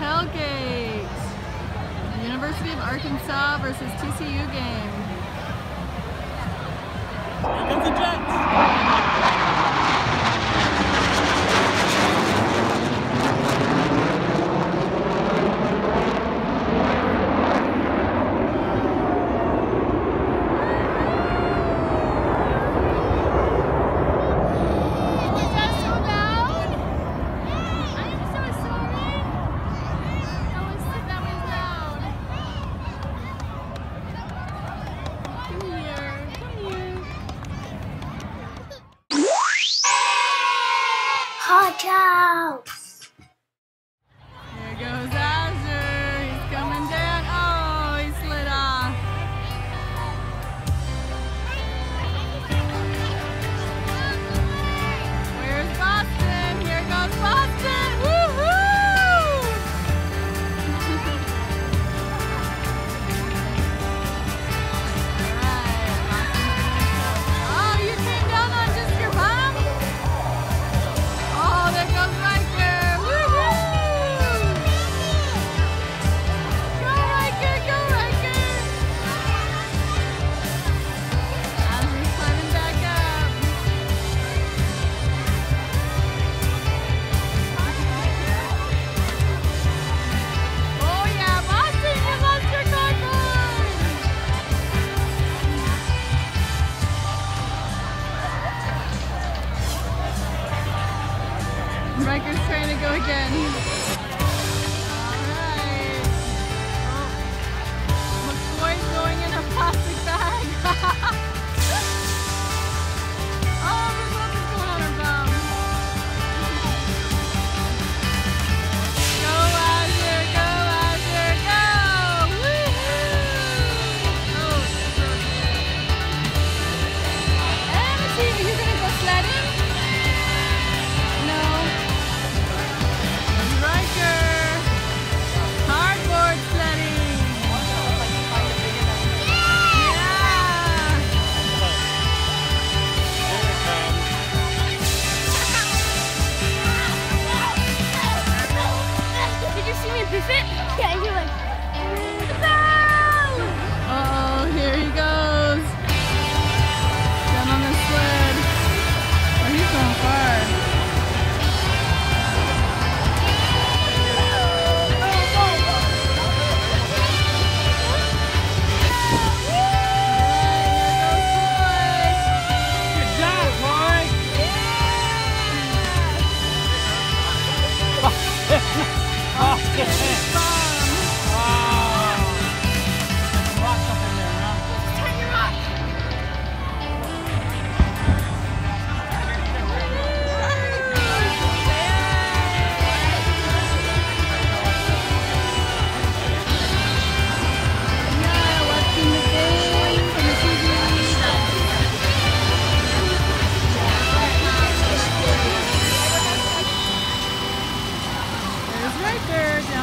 tailgate. The University of Arkansas versus TCU game. Here comes the Jets. There goes Azure. He's coming down. Oh, he slid off. Where's Boston? Here goes Boston. Woohoo! All right. Oh, you came down on just your mom? Oh, there goes Riker! Woohoo! Go Riker! Go Riker! As we're climbing back up. Oh yeah, Boston, you lost your concord! Riker's trying to go again. Alright. Oh. McCoy's going in a plastic bag. Oh, there's nothing going on her bum. Go Azure, go Azure, go! Woohoo! Oh, it's so good. And Matthew, you're gonna go sledding? No. Down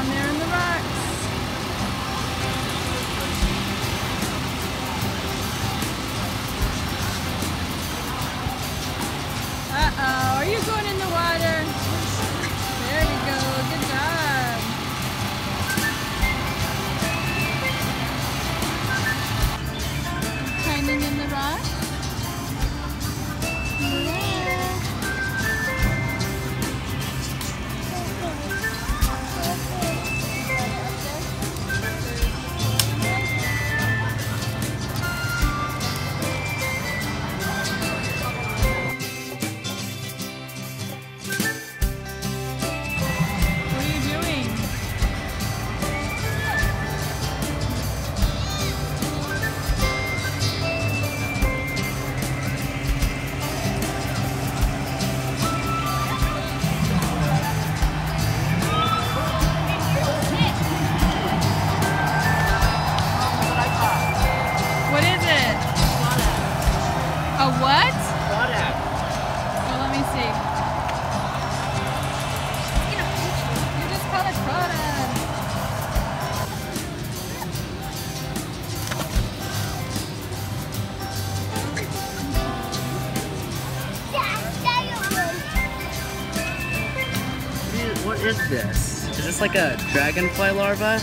there in the rocks. Uh-oh, are you going in the water? There you go, good job. Climbing in the rocks. What is this? Is this like a dragonfly larva?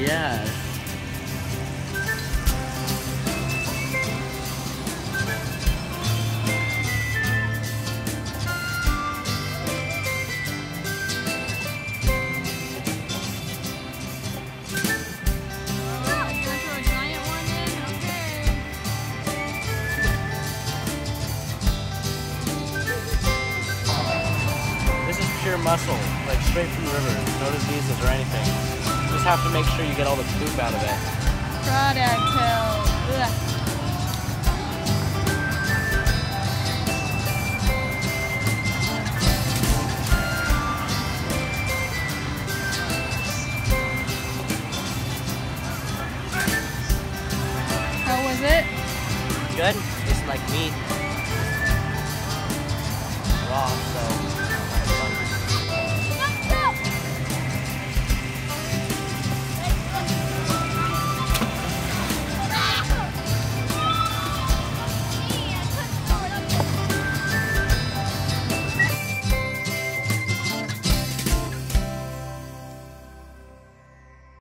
Yeah. Muscle, like straight from the river, no diseases or anything. You just have to make sure you get all the poop out of it. Product hell. Ugh. How was it? Good. It's like meat. Raw, so.